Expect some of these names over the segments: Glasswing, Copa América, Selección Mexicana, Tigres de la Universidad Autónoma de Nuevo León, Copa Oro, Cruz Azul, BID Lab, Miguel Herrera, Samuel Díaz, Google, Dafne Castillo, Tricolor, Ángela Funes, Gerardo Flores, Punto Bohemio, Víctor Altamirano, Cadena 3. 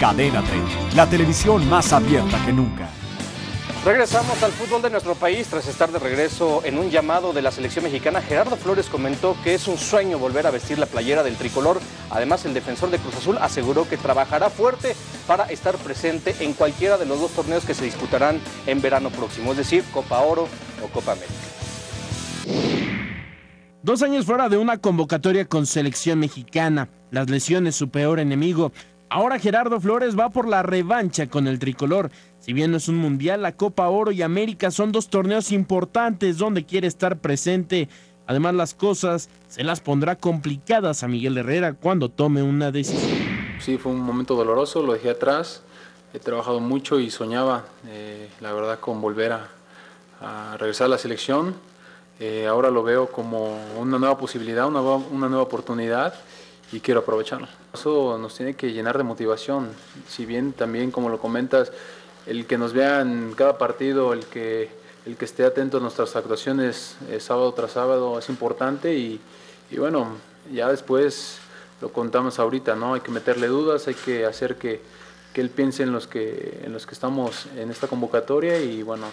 Cadena 3, la televisión más abierta que nunca. Regresamos al fútbol de nuestro país. Tras estar de regreso en un llamado de la selección mexicana, Gerardo Flores comentó que es un sueño volver a vestir la playera del tricolor. Además, el defensor de Cruz Azul aseguró que trabajará fuerte para estar presente en cualquiera de los dos torneos que se disputarán en verano próximo, es decir, Copa Oro o Copa América. 2 años fuera de una convocatoria con selección mexicana. Las lesiones, su peor enemigo. Ahora Gerardo Flores va por la revancha con el tricolor. Si bien no es un mundial, la Copa Oro y América son 2 torneos importantes donde quiere estar presente. Además, las cosas se las pondrá complicadas a Miguel Herrera cuando tome una decisión. Sí, fue un momento doloroso, lo dejé atrás. He trabajado mucho y soñaba, la verdad, con volver a regresar a la selección. Ahora lo veo como una nueva posibilidad, una nueva oportunidad. Y quiero aprovecharlo. Eso nos tiene que llenar de motivación, si bien también, como lo comentas, el que nos vean cada partido, el que esté atento a nuestras actuaciones sábado tras sábado es importante y bueno, ya después lo contamos ahorita, ¿no? Hay que meterle dudas, hay que hacer que él piense en los que estamos en esta convocatoria y bueno,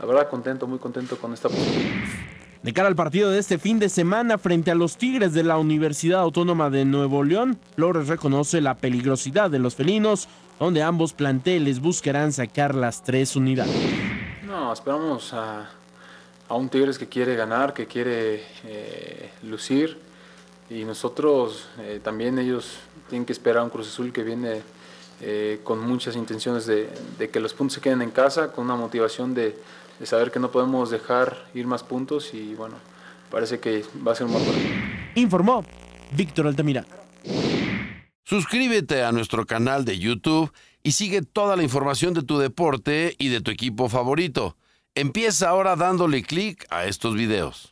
la verdad contento, muy contento con esta posibilidad. De cara al partido de este fin de semana frente a los Tigres de la Universidad Autónoma de Nuevo León, Flores reconoce la peligrosidad de los felinos, donde ambos planteles buscarán sacar las 3 unidades. No, esperamos a un Tigres que quiere ganar, que quiere lucir, y nosotros también ellos tienen que esperar a un Cruz Azul que viene con muchas intenciones de que los puntos se queden en casa, con una motivación de saber que no podemos dejar ir más puntos y bueno, parece que va a ser un buen partido. Informó Víctor Altamirano. Suscríbete a nuestro canal de YouTube y sigue toda la información de tu deporte y de tu equipo favorito. Empieza ahora dándole clic a estos videos.